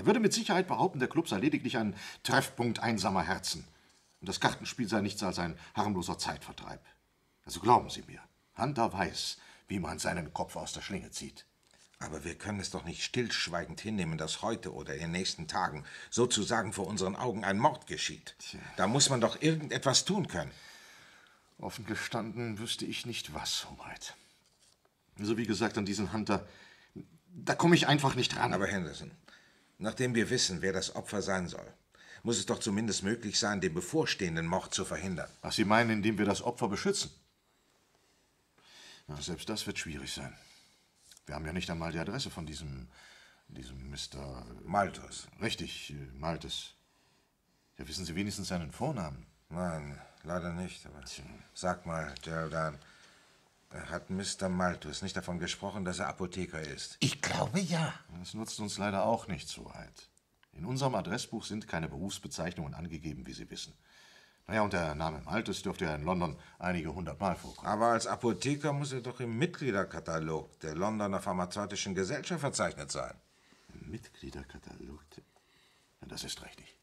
Er würde mit Sicherheit behaupten, der Club sei lediglich ein Treffpunkt einsamer Herzen. Und das Kartenspiel sei nichts als ein harmloser Zeitvertreib. Also glauben Sie mir, Hunter weiß, wie man seinen Kopf aus der Schlinge zieht. Aber wir können es doch nicht stillschweigend hinnehmen, dass heute oder in den nächsten Tagen sozusagen vor unseren Augen ein Mord geschieht. Tja. Da muss man doch irgendetwas tun können. Offen gestanden wüsste ich nicht was, Howard. Also wie gesagt, an diesen Hunter, da komme ich einfach nicht ran. Aber Henderson, nachdem wir wissen, wer das Opfer sein soll, muss es doch zumindest möglich sein, den bevorstehenden Mord zu verhindern. Was Sie meinen, indem wir das Opfer beschützen? Na, selbst das wird schwierig sein. Wir haben ja nicht einmal die Adresse von diesem Mr. Malthus. Richtig, Malthus. Ja, wissen Sie wenigstens seinen Vornamen? Nein, leider nicht. Aber sag mal, Geraldine, hat Mr. Malthus nicht davon gesprochen, dass er Apotheker ist? Ich glaube, ja. Das nutzt uns leider auch nicht so weit. In unserem Adressbuch sind keine Berufsbezeichnungen angegeben, wie Sie wissen. Naja, und der Name Malthus dürfte ja in London einige hundertmal vorkommen. Aber als Apotheker muss er doch im Mitgliederkatalog der Londoner Pharmazeutischen Gesellschaft verzeichnet sein. Im Mitgliederkatalog? Ja, das ist richtig.